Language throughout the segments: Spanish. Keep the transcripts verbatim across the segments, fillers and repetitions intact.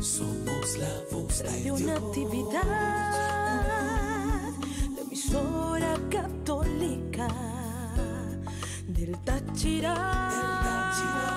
Somos la voz Radio de Natividad, la emisora católica del Táchira. Del Táchira.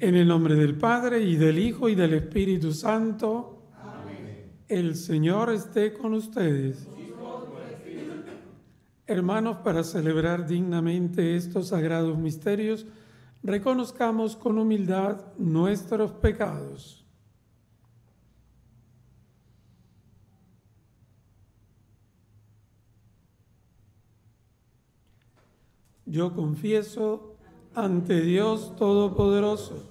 En el nombre del Padre, y del Hijo, y del Espíritu Santo. Amén. El Señor esté con ustedes. Y con tu espíritu. Hermanos, para celebrar dignamente estos sagrados misterios, reconozcamos con humildad nuestros pecados. Yo confieso ante Dios Todopoderoso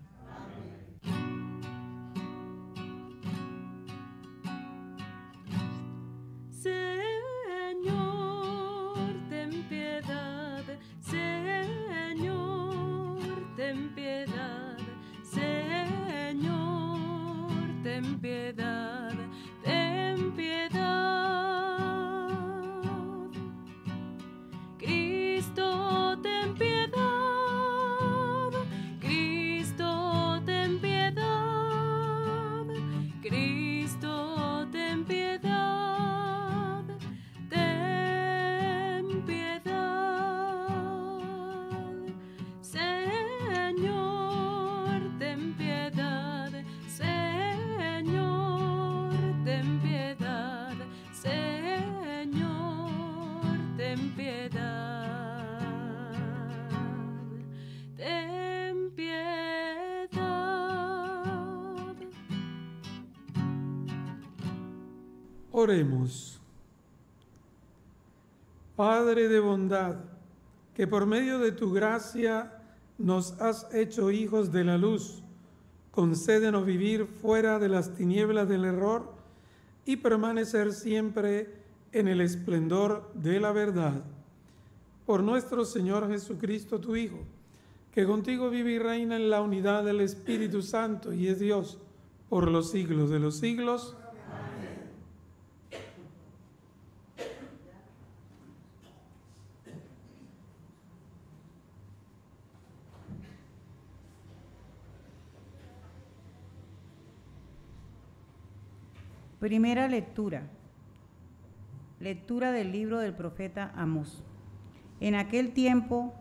Oremos. Padre de bondad, que por medio de tu gracia nos has hecho hijos de la luz, concédenos vivir fuera de las tinieblas del error y permanecer siempre en el esplendor de la verdad. Por nuestro Señor Jesucristo, tu Hijo, que contigo vive y reina en la unidad del Espíritu Santo y es Dios por los siglos de los siglos. Primera lectura. Lectura del libro del profeta Amos. En aquel tiempo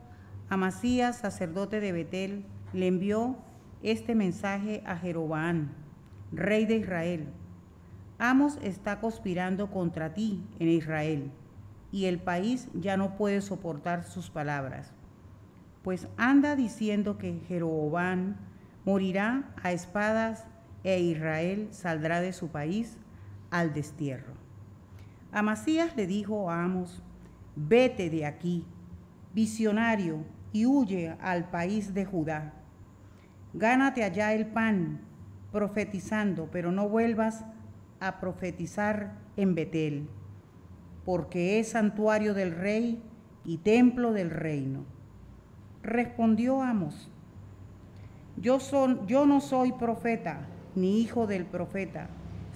Amasía, sacerdote de Betel, le envió este mensaje a Jeroboam, rey de Israel: Amos está conspirando contra ti en Israel, y el país ya no puede soportar sus palabras, pues anda diciendo que Jeroboam morirá a espadas e Israel saldrá de su país al destierro. Amasías le dijo a Amos: vete de aquí, visionario, y huye al país de Judá. Gánate allá el pan profetizando, pero no vuelvas a profetizar en Betel, porque es santuario del rey y templo del reino. Respondió Amos: yo, son, yo no soy profeta, ni hijo del profeta,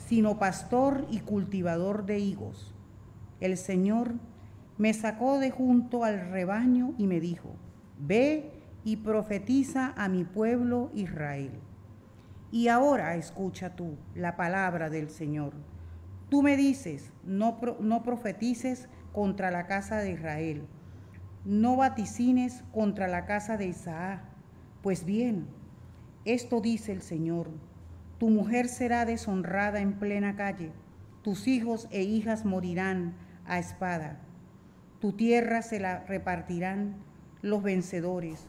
sino pastor y cultivador de higos. El Señor me sacó de junto al rebaño y me dijo: ve y profetiza a mi pueblo Israel. Y ahora escucha tú la palabra del Señor. Tú me dices: no, no profetices contra la casa de Israel, no vaticines contra la casa de Isaac. Pues bien, esto dice el Señor: tu mujer será deshonrada en plena calle, tus hijos e hijas morirán a espada, tu tierra se la repartirán los vencedores,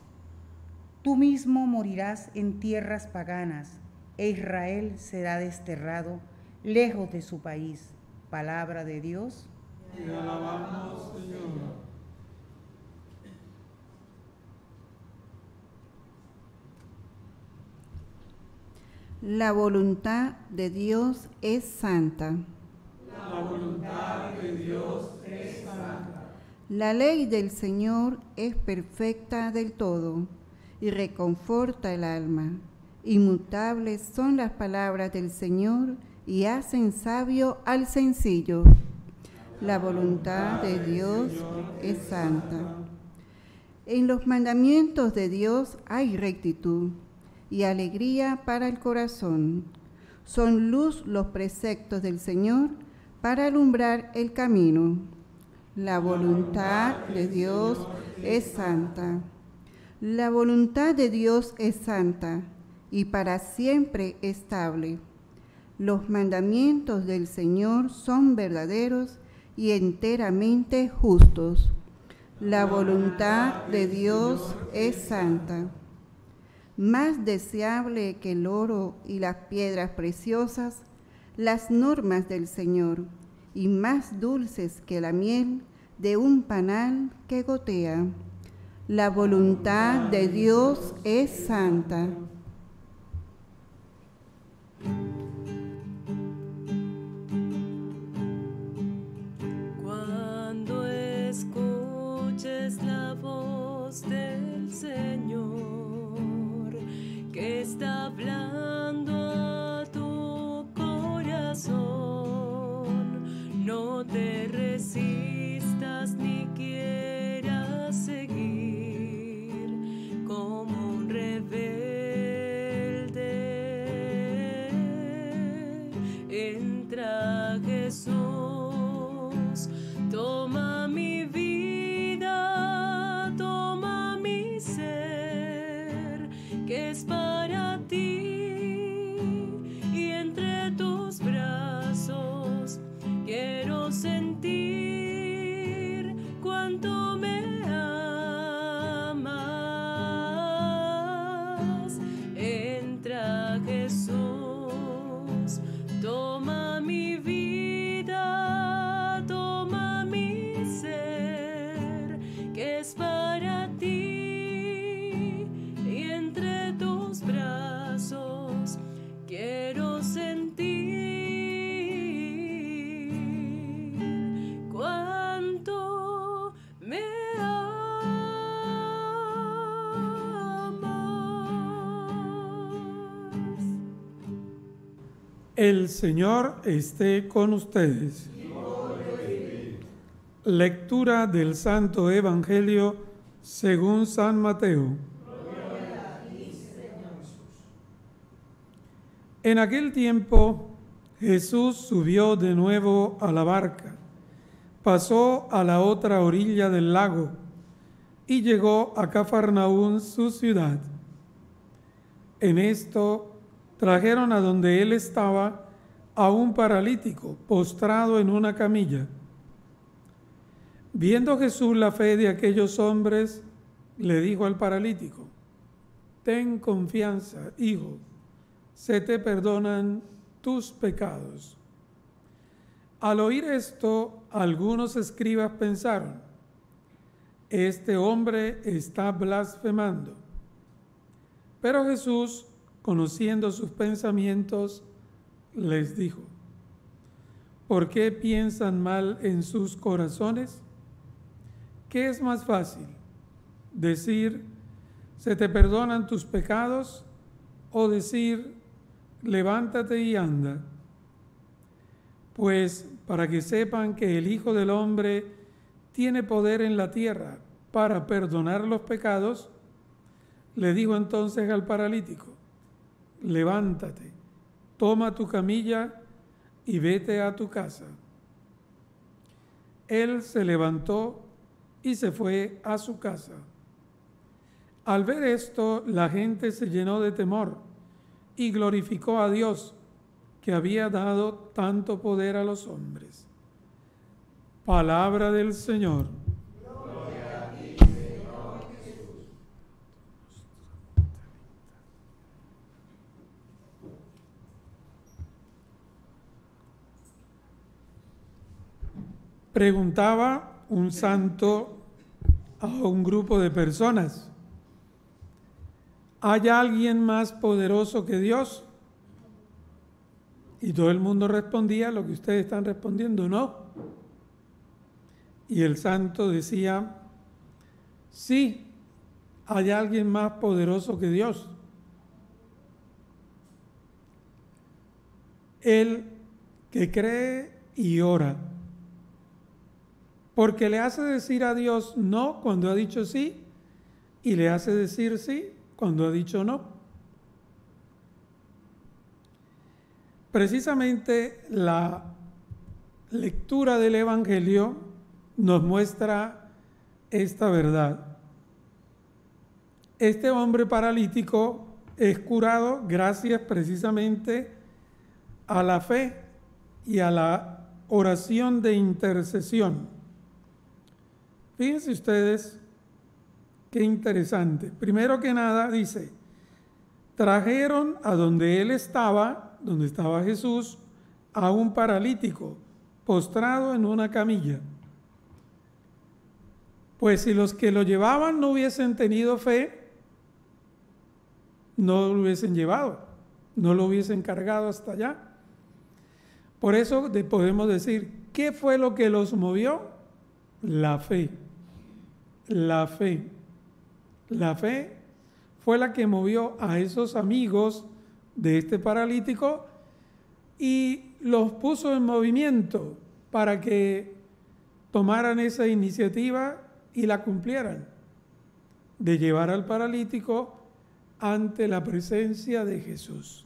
tú mismo morirás en tierras paganas, e Israel será desterrado lejos de su país. Palabra de Dios. Te alabamos, Señor. La voluntad de Dios es santa. La voluntad de Dios es santa. La ley del Señor es perfecta del todo y reconforta el alma. Inmutables son las palabras del Señor y hacen sabio al sencillo. La voluntad de Dios es santa. En los mandamientos de Dios hay rectitud y alegría para el corazón. Son luz los preceptos del Señor para alumbrar el camino. La voluntad de Dios es santa. La voluntad de Dios es santa y para siempre estable. Los mandamientos del Señor son verdaderos y enteramente justos. La voluntad de Dios es santa. Más deseable que el oro y las piedras preciosas, las normas del Señor, y más dulces que la miel de un panal que gotea. La voluntad de Dios es santa. Escuches la voz del Señor que está hablando a tu corazón. No te resistas ni quieras seguir como un rebelde. Entra, Jesús, toma mi para ti, y entre tus brazos quiero sentir cuánto me amas. Entra, Jesús, toma mi vida, toma mi ser, que es para ti. Quiero sentir cuánto me amas. El Señor esté con ustedes. Lectura del Santo Evangelio según San Mateo. En aquel tiempo, Jesús subió de nuevo a la barca, pasó a la otra orilla del lago, y llegó a Cafarnaún, su ciudad. En esto trajeron a donde él estaba a un paralítico postrado en una camilla. Viendo Jesús la fe de aquellos hombres, le dijo al paralítico: ten confianza, hijo, se te perdonan tus pecados. Al oír esto, algunos escribas pensaron: este hombre está blasfemando. Pero Jesús, conociendo sus pensamientos, les dijo: ¿por qué piensan mal en sus corazones? ¿Qué es más fácil, decir, se te perdonan tus pecados, o decir, levántate y anda? Pues para que sepan que el Hijo del Hombre tiene poder en la tierra para perdonar los pecados, le dijo entonces al paralítico: levántate, toma tu camilla y vete a tu casa. Él se levantó y se fue a su casa. Al ver esto, la gente se llenó de temor y glorificó a Dios, que había dado tanto poder a los hombres. Palabra del Señor. Preguntaba un santo a un grupo de personas: ¿hay alguien más poderoso que Dios? Y todo el mundo respondía lo que ustedes están respondiendo: no. Y el santo decía: sí, hay alguien más poderoso que Dios. El que cree y ora. Porque le hace decir a Dios no cuando ha dicho sí, y le hace decir sí cuando ha dicho no. Precisamente la lectura del Evangelio nos muestra esta verdad. Este hombre paralítico es curado gracias precisamente a la fe y a la oración de intercesión. Fíjense ustedes qué interesante. Primero que nada dice: trajeron a donde él estaba, donde estaba Jesús, a un paralítico postrado en una camilla. Pues si los que lo llevaban no hubiesen tenido fe, no lo hubiesen llevado, no lo hubiesen cargado hasta allá. Por eso podemos decir, ¿qué fue lo que los movió? La fe, la fe, la fe fue la que movió a esos amigos de este paralítico y los puso en movimiento para que tomaran esa iniciativa y la cumplieran, de llevar al paralítico ante la presencia de Jesús.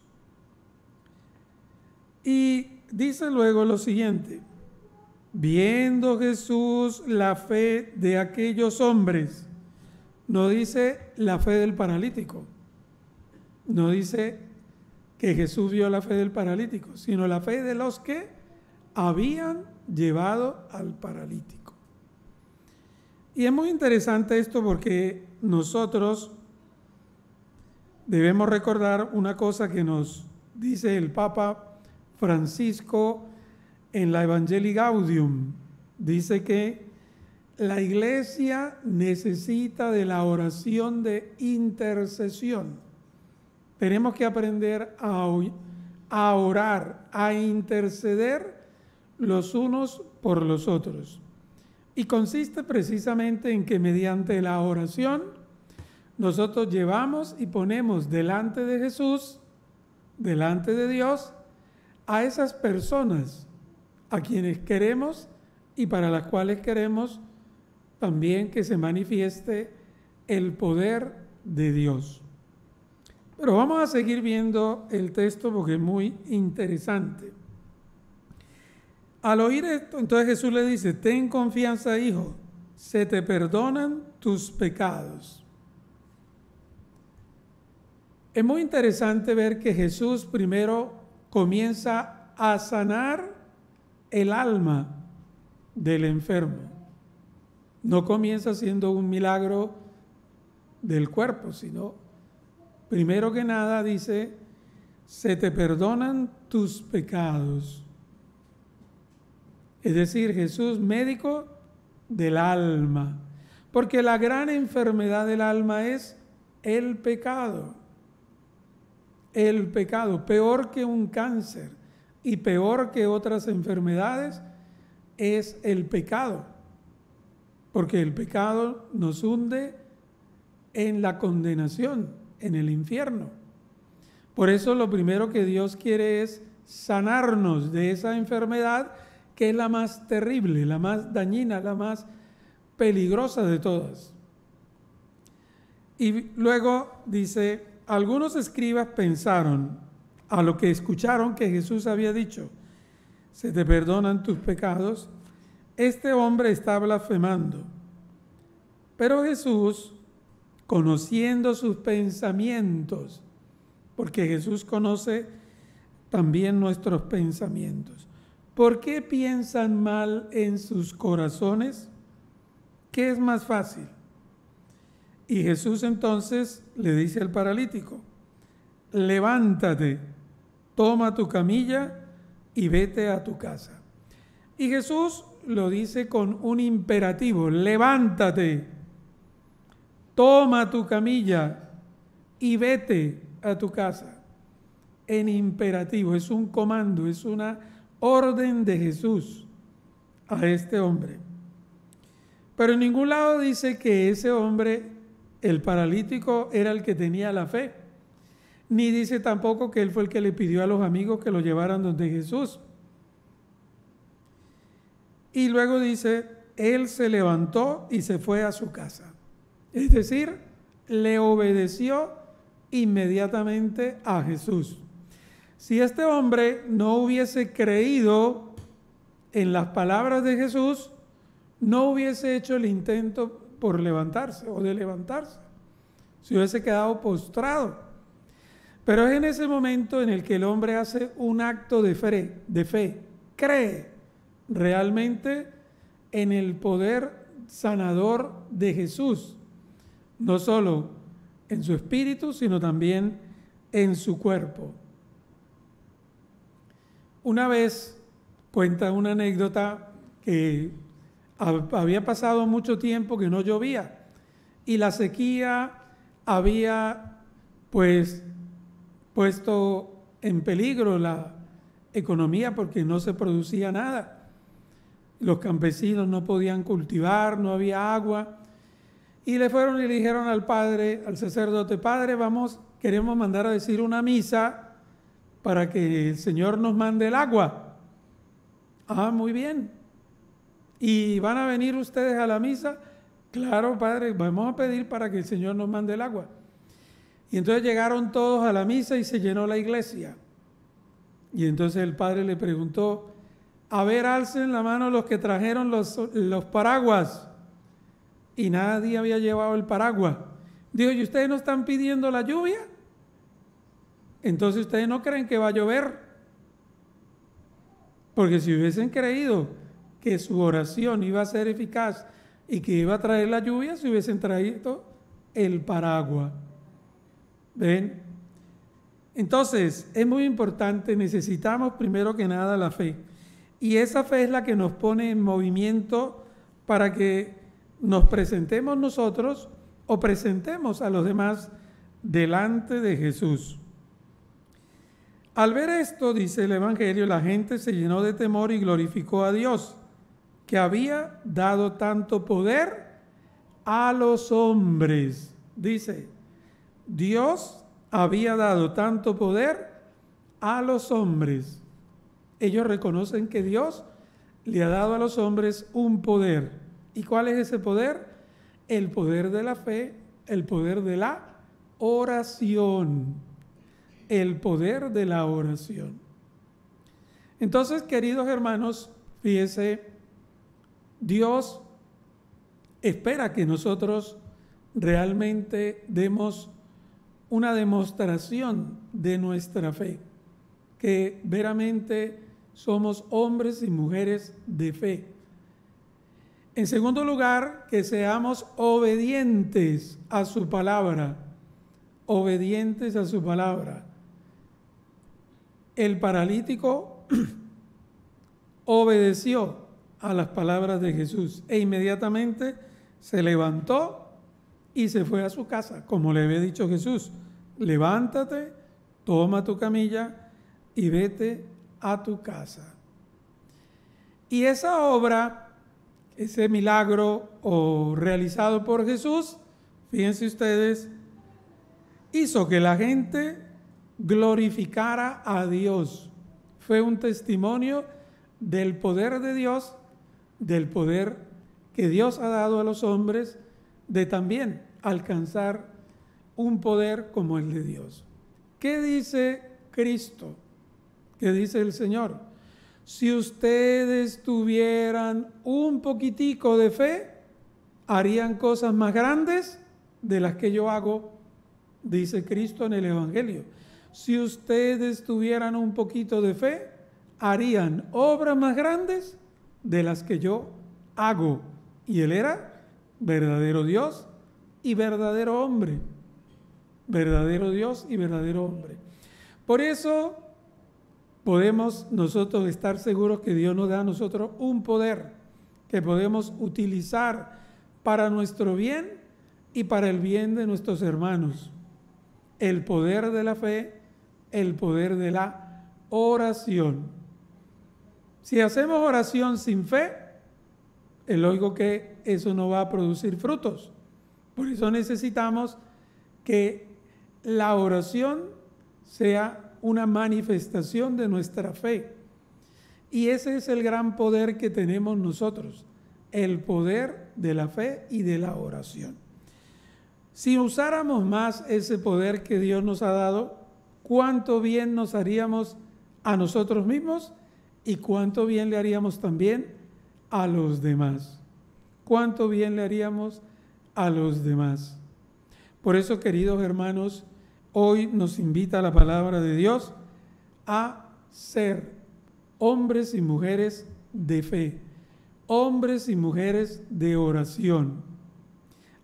Y dice luego lo siguiente: viendo Jesús la fe de aquellos hombres. No dice la fe del paralítico, no dice que Jesús vio la fe del paralítico, sino la fe de los que habían llevado al paralítico. Y es muy interesante esto, porque nosotros debemos recordar una cosa que nos dice el Papa Francisco en la Evangelii Gaudium. Dice que la iglesia necesita de la oración de intercesión. Tenemos que aprender a orar, a interceder los unos por los otros. Y consiste precisamente en que mediante la oración nosotros llevamos y ponemos delante de Jesús, delante de Dios, a esas personas a quienes queremos y para las cuales queremos también que se manifieste el poder de Dios. Pero vamos a seguir viendo el texto porque es muy interesante. Al oír esto, entonces Jesús le dice: ten confianza, hijo, se te perdonan tus pecados. Es muy interesante ver que Jesús primero comienza a sanar el alma del enfermo. No comienza siendo un milagro del cuerpo, sino primero que nada dice, se te perdonan tus pecados. Es decir, Jesús médico del alma, porque la gran enfermedad del alma es el pecado. El pecado, peor que un cáncer y peor que otras enfermedades, es el pecado, porque el pecado nos hunde en la condenación, en el infierno. Por eso lo primero que Dios quiere es sanarnos de esa enfermedad que es la más terrible, la más dañina, la más peligrosa de todas. Y luego dice, algunos escribas pensaron a lo que escucharon que Jesús había dicho, se te perdonan tus pecados, este hombre está blasfemando. Pero Jesús, conociendo sus pensamientos, porque Jesús conoce también nuestros pensamientos, ¿por qué piensan mal en sus corazones? ¿Qué es más fácil? Y Jesús entonces le dice al paralítico, levántate, toma tu camilla y vete a tu casa. Y Jesús lo dice con un imperativo, levántate, toma tu camilla y vete a tu casa. En imperativo, es un comando, es una orden de Jesús a este hombre. Pero en ningún lado dice que ese hombre, el paralítico, era el que tenía la fe. Ni dice tampoco que él fue el que le pidió a los amigos que lo llevaran donde Jesús. Y luego dice, él se levantó y se fue a su casa. Es decir, le obedeció inmediatamente a Jesús. Si este hombre no hubiese creído en las palabras de Jesús, no hubiese hecho el intento por levantarse o de levantarse, se hubiese quedado postrado. Pero es en ese momento en el que el hombre hace un acto de fe, de fe, cree realmente en el poder sanador de Jesús, no solo en su espíritu, sino también en su cuerpo. Una vez cuenta una anécdota que había pasado mucho tiempo que no llovía y la sequía había pues puesto en peligro la economía porque no se producía nada. Los campesinos no podían cultivar, no había agua y le fueron y le dijeron al padre, al sacerdote, padre, vamos, queremos mandar a decir una misa para que el Señor nos mande el agua. Ah, muy bien. ¿Y van a venir ustedes a la misa? Claro, padre, vamos a pedir para que el Señor nos mande el agua. Y entonces llegaron todos a la misa y se llenó la iglesia. Y entonces el padre le preguntó, a ver, alcen la mano los que trajeron los, los paraguas. Y nadie había llevado el paraguas. Dijo, ¿y ustedes no están pidiendo la lluvia? Entonces ustedes no creen que va a llover. Porque si hubiesen creído que su oración iba a ser eficaz y que iba a traer la lluvia, si hubiesen traído el paraguas. ¿Ven? Entonces, es muy importante, necesitamos primero que nada la fe. Y esa fe es la que nos pone en movimiento para que nos presentemos nosotros o presentemos a los demás delante de Jesús. Al ver esto, dice el Evangelio, la gente se llenó de temor y glorificó a Dios, que había dado tanto poder a los hombres. Dice, Dios había dado tanto poder a los hombres. Ellos reconocen que Dios le ha dado a los hombres un poder. ¿Y cuál es ese poder? El poder de la fe, el poder de la oración. El poder de la oración. Entonces, queridos hermanos, fíjense, Dios espera que nosotros realmente demos una demostración de nuestra fe, que veramente somos hombres y mujeres de fe. En segundo lugar, que seamos obedientes a su palabra, obedientes a su palabra. El paralítico obedeció a las palabras de Jesús e inmediatamente se levantó y se fue a su casa, como le había dicho Jesús: levántate, toma tu camilla y vete a tu casa. Y esa obra, ese milagro o realizado por Jesús, fíjense ustedes, hizo que la gente glorificara a Dios. Fue un testimonio del poder de Dios, del poder que Dios ha dado a los hombres, de también alcanzar un poder como el de Dios. ¿Qué dice Cristo? ¿Qué dice el Señor? Si ustedes tuvieran un poquitico de fe, harían cosas más grandes de las que yo hago, dice Cristo en el Evangelio. Si ustedes tuvieran un poquito de fe, harían obras más grandes de las que yo hago. Y Él era verdadero Dios y verdadero hombre. Verdadero Dios y verdadero hombre. Por eso podemos nosotros estar seguros que Dios nos da a nosotros un poder que podemos utilizar para nuestro bien y para el bien de nuestros hermanos. El poder de la fe, el poder de la oración. Si hacemos oración sin fe, el oigo que eso no va a producir frutos. Por eso necesitamos que la oración sea una manifestación de nuestra fe. Y ese es el gran poder que tenemos nosotros, el poder de la fe y de la oración. Si usáramos más ese poder que Dios nos ha dado, cuánto bien nos haríamos a nosotros mismos y cuánto bien le haríamos también a los demás. Cuánto bien le haríamos a los demás. Por eso, queridos hermanos, hoy nos invita la palabra de Dios a ser hombres y mujeres de fe, hombres y mujeres de oración,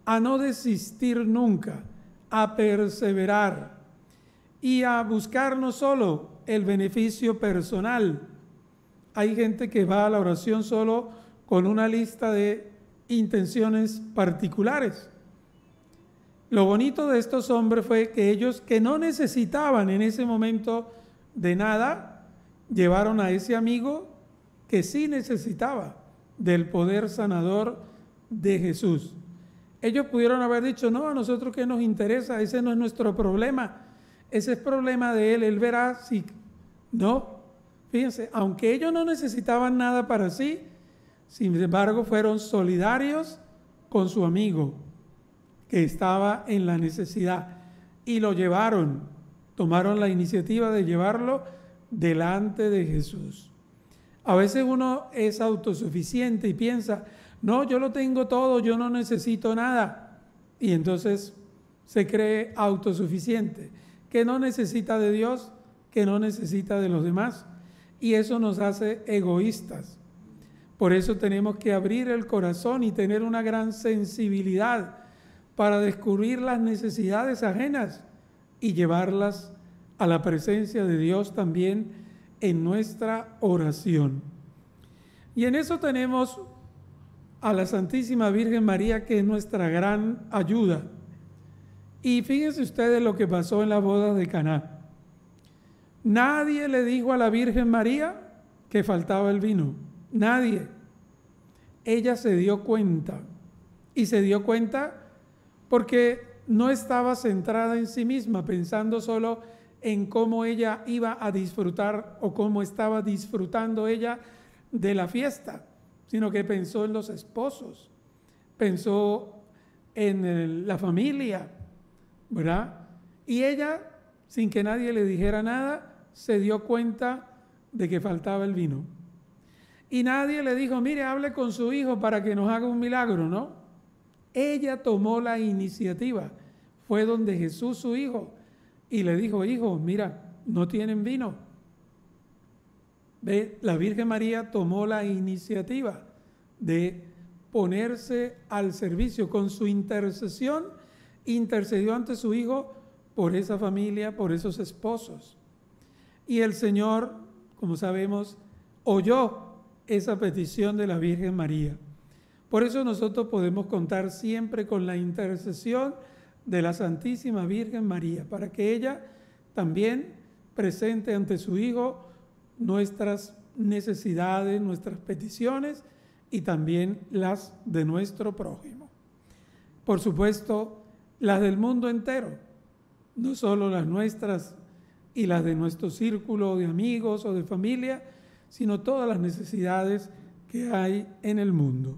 a no desistir nunca, a perseverar y a buscar no solo el beneficio personal. Hay gente que va a la oración solo con una lista de intenciones particulares. Lo bonito de estos hombres fue que ellos, que no necesitaban en ese momento de nada, llevaron a ese amigo que sí necesitaba del poder sanador de Jesús. Ellos pudieron haber dicho: no, a nosotros qué nos interesa, ese no es nuestro problema, ese es problema de él, él verá si no. Fíjense, aunque ellos no necesitaban nada para sí, sin embargo fueron solidarios con su amigo que estaba en la necesidad y lo llevaron, tomaron la iniciativa de llevarlo delante de Jesús. A veces uno es autosuficiente y piensa: no, yo lo tengo todo, yo no necesito nada. Y entonces se cree autosuficiente, que no necesita de Dios, que no necesita de los demás. Y eso nos hace egoístas. Por eso tenemos que abrir el corazón y tener una gran sensibilidad para descubrir las necesidades ajenas y llevarlas a la presencia de Dios también en nuestra oración. Y en eso tenemos a la Santísima Virgen María, que es nuestra gran ayuda. Y fíjense ustedes lo que pasó en las bodas de Caná. Nadie le dijo a la Virgen María que faltaba el vino. Nadie. Ella se dio cuenta. Y se dio cuenta porque no estaba centrada en sí misma, pensando solo en cómo ella iba a disfrutar o cómo estaba disfrutando ella de la fiesta, sino que pensó en los esposos, pensó en la familia, ¿verdad? Y ella, sin que nadie le dijera nada, se dio cuenta de que faltaba el vino. Y nadie le dijo: mire, hable con su hijo para que nos haga un milagro, ¿no? Ella tomó la iniciativa. Fue donde Jesús, su hijo, y le dijo: hijo, mira, no tienen vino. Ve, la Virgen María tomó la iniciativa de ponerse al servicio. Con su intercesión, intercedió ante su hijo por esa familia, por esos esposos. Y el Señor, como sabemos, oyó esa petición de la Virgen María. Por eso nosotros podemos contar siempre con la intercesión de la Santísima Virgen María, para que ella también presente ante su Hijo nuestras necesidades, nuestras peticiones y también las de nuestro prójimo. Por supuesto, las del mundo entero, no solo las nuestras y las de nuestro círculo de amigos o de familia, sino todas las necesidades que hay en el mundo.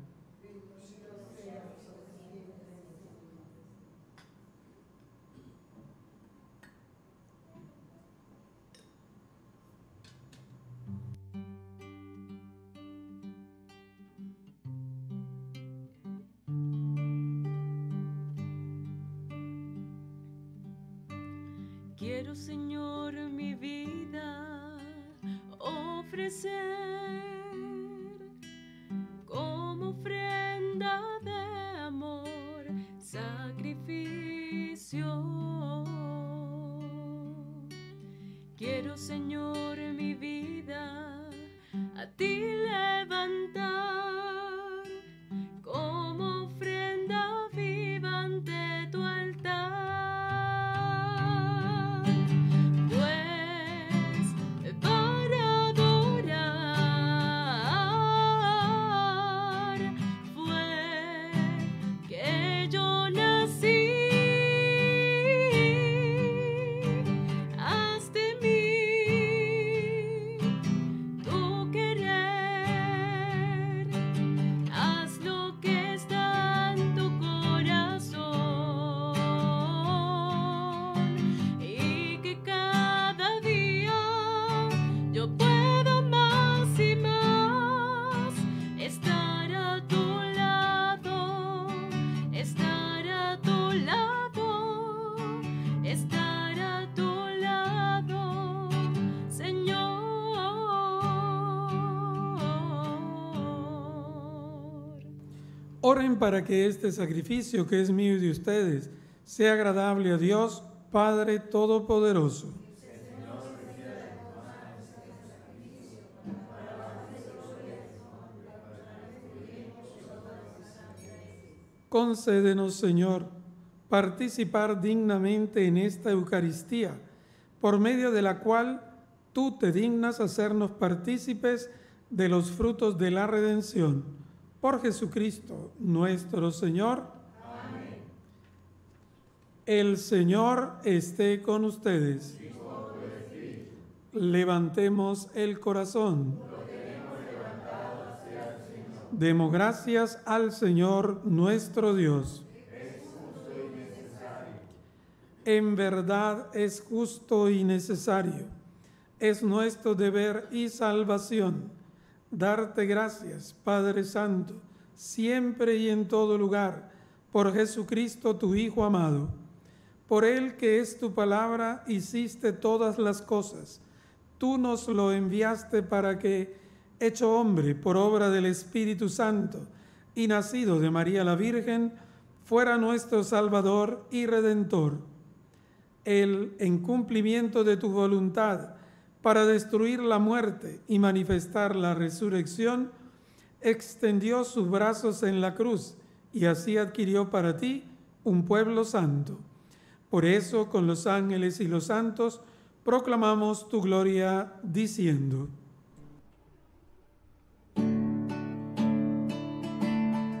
Quiero, Señor, mi vida ofrecer como ofrenda de amor, sacrificio. Quiero, Señor, mi vida a ti levantar como ofrenda viva ante tu altar. Oren para que este sacrificio que es mío y de ustedes sea agradable a Dios, Padre Todopoderoso. Concédenos, Señor, participar dignamente en esta Eucaristía, por medio de la cual tú te dignas hacernos partícipes de los frutos de la redención. Por Jesucristo nuestro Señor. Amén. El Señor esté con ustedes. Y con tu espíritu. Levantemos el corazón. Lo tenemos levantado hacia el Señor. Demos gracias al Señor nuestro Dios. Es justo y necesario. En verdad es justo y necesario. Es nuestro deber y salvación darte gracias, Padre Santo, siempre y en todo lugar, por Jesucristo tu Hijo amado. Por Él, que es tu palabra, hiciste todas las cosas. Tú nos lo enviaste para que, hecho hombre por obra del Espíritu Santo y nacido de María la Virgen, fuera nuestro Salvador y Redentor. Él, en cumplimiento de tu voluntad, para destruir la muerte y manifestar la resurrección, extendió sus brazos en la cruz y así adquirió para ti un pueblo santo. Por eso, con los ángeles y los santos, proclamamos tu gloria diciendo: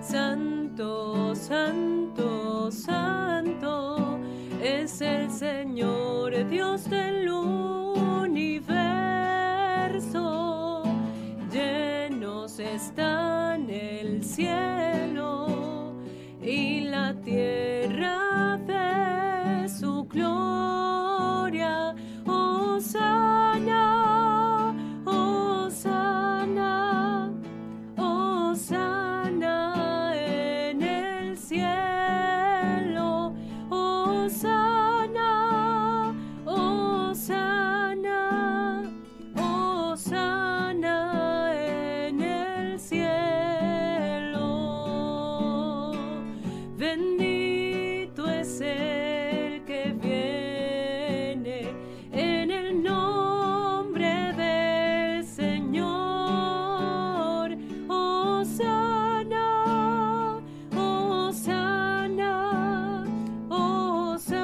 Santo, santo, santo es el Señor Dios del universo, llenos están el cielo y la tierra de su gloria. Hosana, hosana, hosana en el cielo. Hosana, hosana, hosana en el cielo. Bendito es el que viene en el nombre del Señor. Hosana, hosana, hosana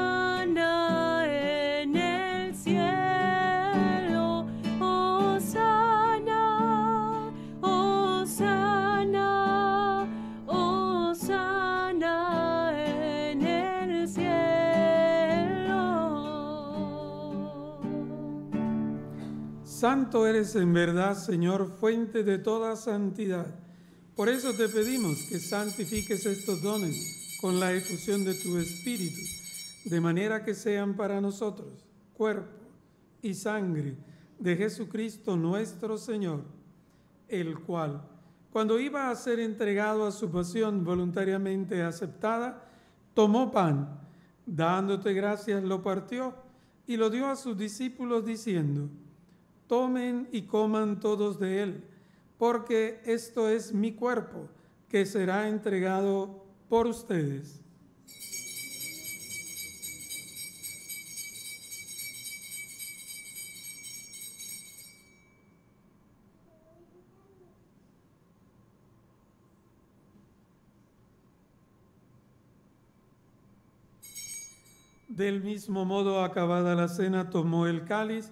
en el cielo. Hosana, hosana, hosana en el cielo. Santo eres en verdad, Señor, fuente de toda santidad. Por eso te pedimos que santifiques estos dones con la efusión de tu Espíritu, de manera que sean para nosotros cuerpo y sangre de Jesucristo nuestro Señor, el cual, cuando iba a ser entregado a su pasión voluntariamente aceptada, tomó pan, dándote gracias lo partió y lo dio a sus discípulos diciendo: Tomen y coman todos de él, porque esto es mi cuerpo, que será entregado por ustedes. Del mismo modo, acabada la cena, tomó el cáliz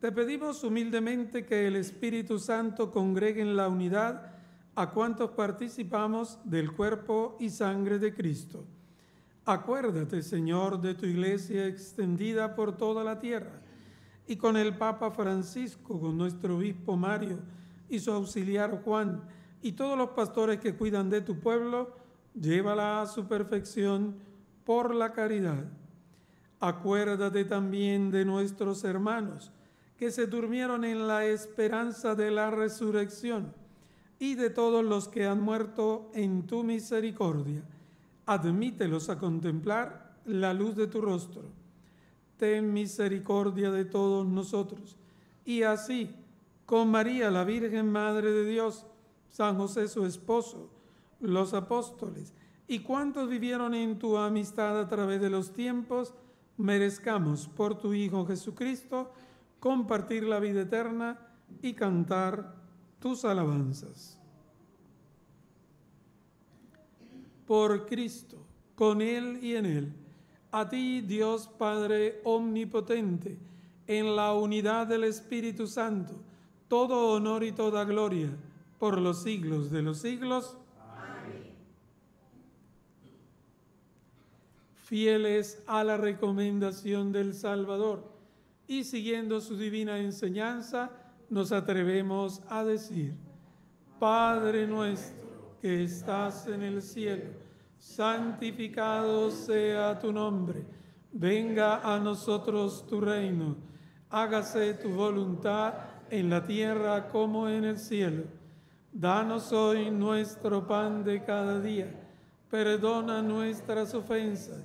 Te pedimos humildemente que el Espíritu Santo congregue en la unidad a cuantos participamos del cuerpo y sangre de Cristo. Acuérdate, Señor, de tu iglesia extendida por toda la tierra, y con el Papa Francisco, con nuestro obispo Mario y su auxiliar Juan, y todos los pastores que cuidan de tu pueblo, llévala a su perfección por la caridad. Acuérdate también de nuestros hermanos que se durmieron en la esperanza de la resurrección, y de todos los que han muerto en tu misericordia. Admítelos a contemplar la luz de tu rostro. Ten misericordia de todos nosotros, y así, con María, la Virgen Madre de Dios, San José su esposo, los apóstoles, y cuantos vivieron en tu amistad a través de los tiempos, merezcamos por tu Hijo Jesucristo compartir la vida eterna y cantar tus alabanzas. Por Cristo, con Él y en Él, a ti, Dios Padre Omnipotente, en la unidad del Espíritu Santo, todo honor y toda gloria, por los siglos de los siglos. Amén. fieles a la recomendación del Salvador y siguiendo su divina enseñanza, nos atrevemos a decir: Padre nuestro que estás en el cielo, santificado sea tu nombre, venga a nosotros tu reino, hágase tu voluntad en la tierra como en el cielo. Danos hoy nuestro pan de cada día, perdona nuestras ofensas,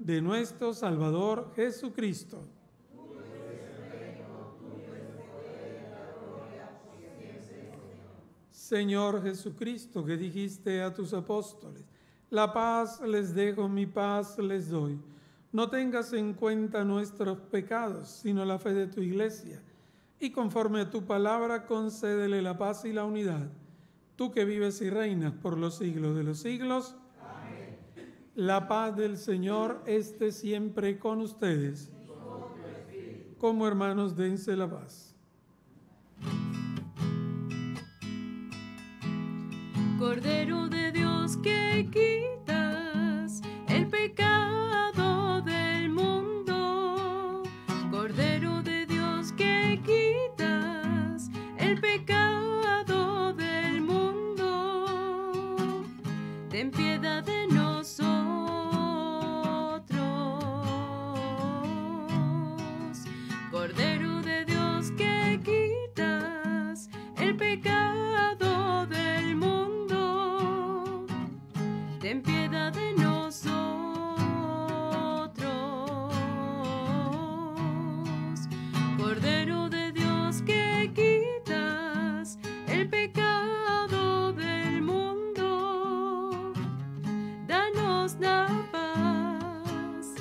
de nuestro Salvador Jesucristo. Señor Jesucristo, que dijiste a tus apóstoles: la paz les dejo, mi paz les doy. No tengas en cuenta nuestros pecados, sino la fe de tu iglesia, y conforme a tu palabra concédele la paz y la unidad. Tú que vives y reinas por los siglos de los siglos. Amén. La paz del Señor esté siempre con ustedes. Como hermanos, dense la paz. Cordero de Dios que quitas el pecado del mundo, Cordero de Dios que quitas el pecado del mundo, ten piedad de nosotros. Cordero de Dios que quitas el pecado del mundo, ten piedad de nosotros. Cordero de Dios que quitas el pecado del mundo, danos la paz,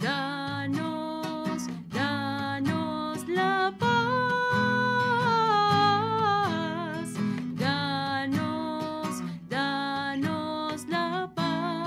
danos, danos la paz, danos, danos la paz.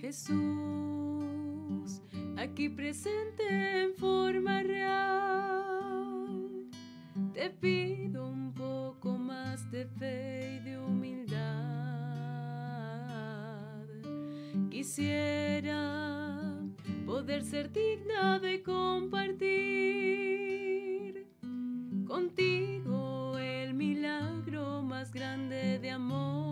Jesús, aquí presente en forma real, te pido un poco más de fe y de humildad. Quisiera poder ser digna de compartir contigo el milagro más grande de amor.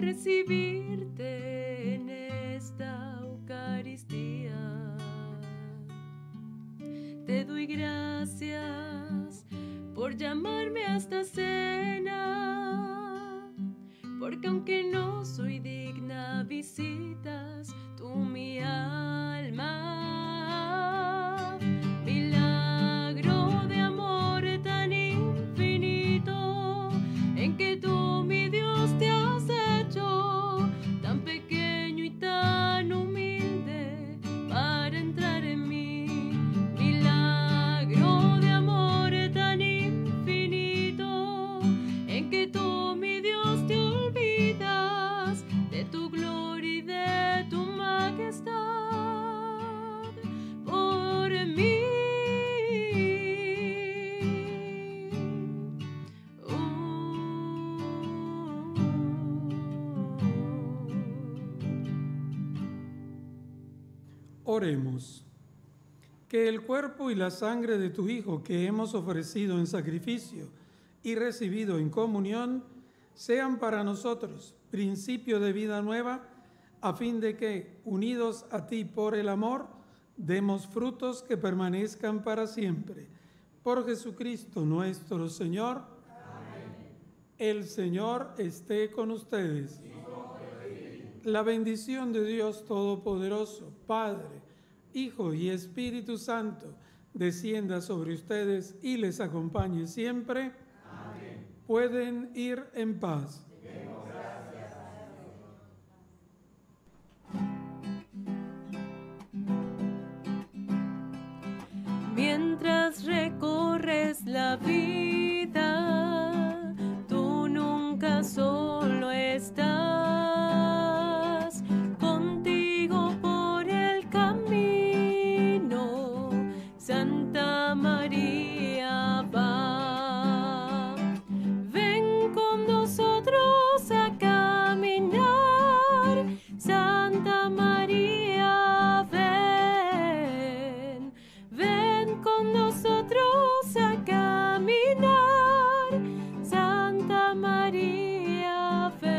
Recibirte en esta Eucaristía. doy gracias por llamarme a esta cena, porque aunque no soy digna, visitas tú mi alma. Milagro de amor tan infinito, en que tú, mi Dios, te has hecho tan pequeño y tan humilde para entrar en mí. Milagro de amor tan infinito, en que tú, mi Dios, te olvidas de tu gloria y de tu majestad por mí. Oremos. Que el cuerpo y la sangre de tu Hijo que hemos ofrecido en sacrificio y recibido en comunión sean para nosotros principio de vida nueva, a fin de que, unidos a ti por el amor, demos frutos que permanezcan para siempre. Por Jesucristo nuestro Señor. Amén. El Señor esté con ustedes. La bendición de Dios Todopoderoso, Padre, Hijo y Espíritu Santo, descienda sobre ustedes y les acompañe siempre. Amén. Pueden ir en paz. Mientras recorres la vida, tú nunca solo estás. Santa María va, ven con nosotros a caminar. Santa María, ven, ven con nosotros a caminar. Santa María, ven.